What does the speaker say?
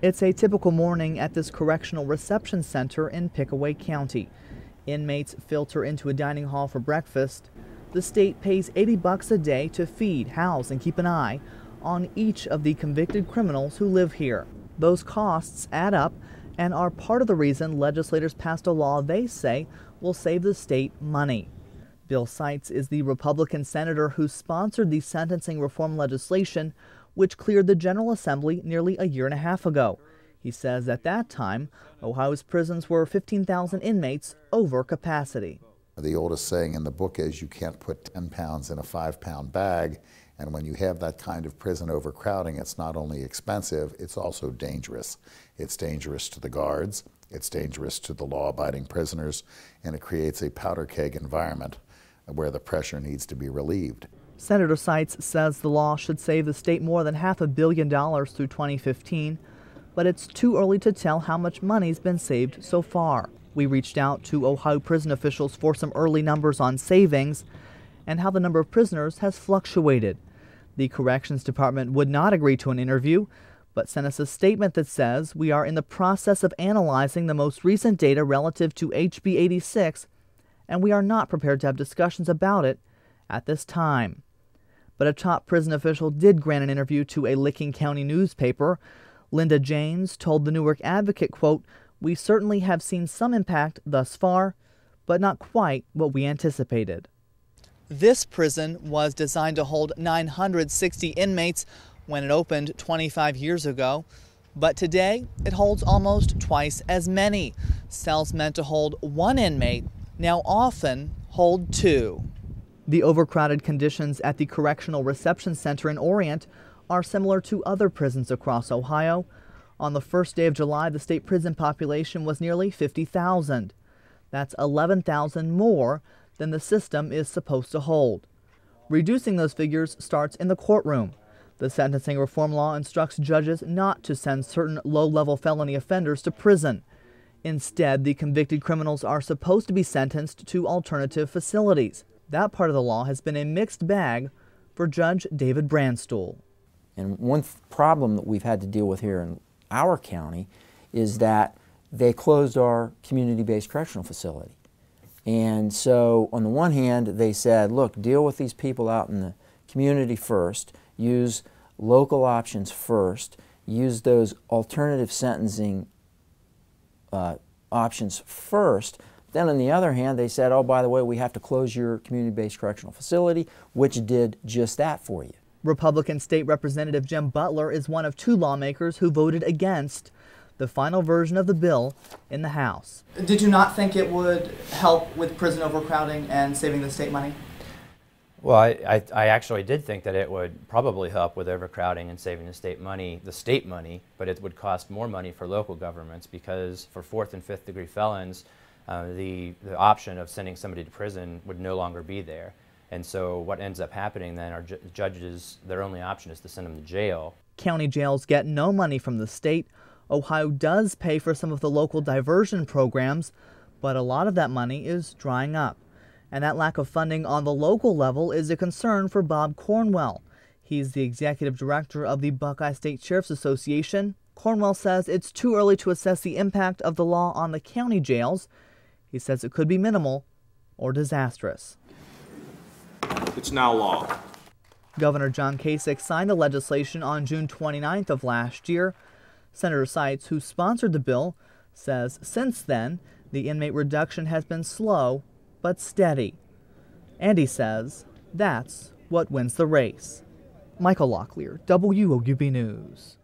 It's a typical morning at this Correctional Reception Center in Pickaway County. Inmates filter into a dining hall for breakfast. The state pays $80 a day to feed, house, and keep an eye on each of the convicted criminals who live here. Those costs add up and are part of the reason legislators passed a law they say will save the state money. Bill Seitz is the Republican senator who sponsored the sentencing reform legislation, which cleared the General Assembly nearly a year and a half ago. He says at that time, Ohio's prisons were 15,000 inmates over capacity. The oldest saying in the book is you can't put 10 pounds in a 5-pound bag, and when you have that kind of prison overcrowding, it's not only expensive, it's also dangerous. It's dangerous to the guards, it's dangerous to the law-abiding prisoners, and it creates a powder keg environment where the pressure needs to be relieved. Senator Seitz says the law should save the state more than $500 million through 2015, but it's too early to tell how much money's been saved so far. We reached out to Ohio prison officials for some early numbers on savings and how the number of prisoners has fluctuated. The Corrections Department would not agree to an interview, but sent us a statement that says we are in the process of analyzing the most recent data relative to HB 86, and we are not prepared to have discussions about it at this time. But a top prison official did grant an interview to a Licking County newspaper. Linda James told the Newark Advocate, quote, "We certainly have seen some impact thus far, but not quite what we anticipated." This prison was designed to hold 960 inmates when it opened 25 years ago, but today it holds almost twice as many. Cells meant to hold one inmate now often hold two. The overcrowded conditions at the Correctional Reception Center in Orient are similar to other prisons across Ohio. On the first day of July, the state prison population was nearly 50,000. That's 11,000 more than the system is supposed to hold. Reducing those figures starts in the courtroom. The sentencing reform law instructs judges not to send certain low-level felony offenders to prison. Instead, the convicted criminals are supposed to be sentenced to alternative facilities. That part of the law has been a mixed bag for Judge David Brandstuhl. And one problem that we've had to deal with here in our county is that they closed our community-based correctional facility. And so on the one hand, they said, look, deal with these people out in the community first, use local options first, use those alternative sentencing options first. Then on the other hand, they said, oh, by the way, we have to close your community-based correctional facility, which did just that for you. Republican State Representative Jim Butler is one of two lawmakers who voted against the final version of the bill in the House. Did you not think it would help with prison overcrowding and saving the state money? Well, I actually did think that it would probably help with overcrowding and saving the state money, but it would cost more money for local governments because for 4th and 5th degree felons, the option of sending somebody to prison would no longer be there. And so what ends up happening then are judges, their only option is to send them to jail. County jails get no money from the state. Ohio does pay for some of the local diversion programs, but a lot of that money is drying up. And that lack of funding on the local level is a concern for Bob Cornwell. He's the executive director of the Buckeye State Sheriff's Association. Cornwell says it's too early to assess the impact of the law on the county jails. He says it could be minimal or disastrous. It's now law. Governor John Kasich signed the legislation on June 29th of last year. Senator Seitz, who sponsored the bill, says since then the inmate reduction has been slow but steady. And he says that's what wins the race. Michael Locklear, WOUB News.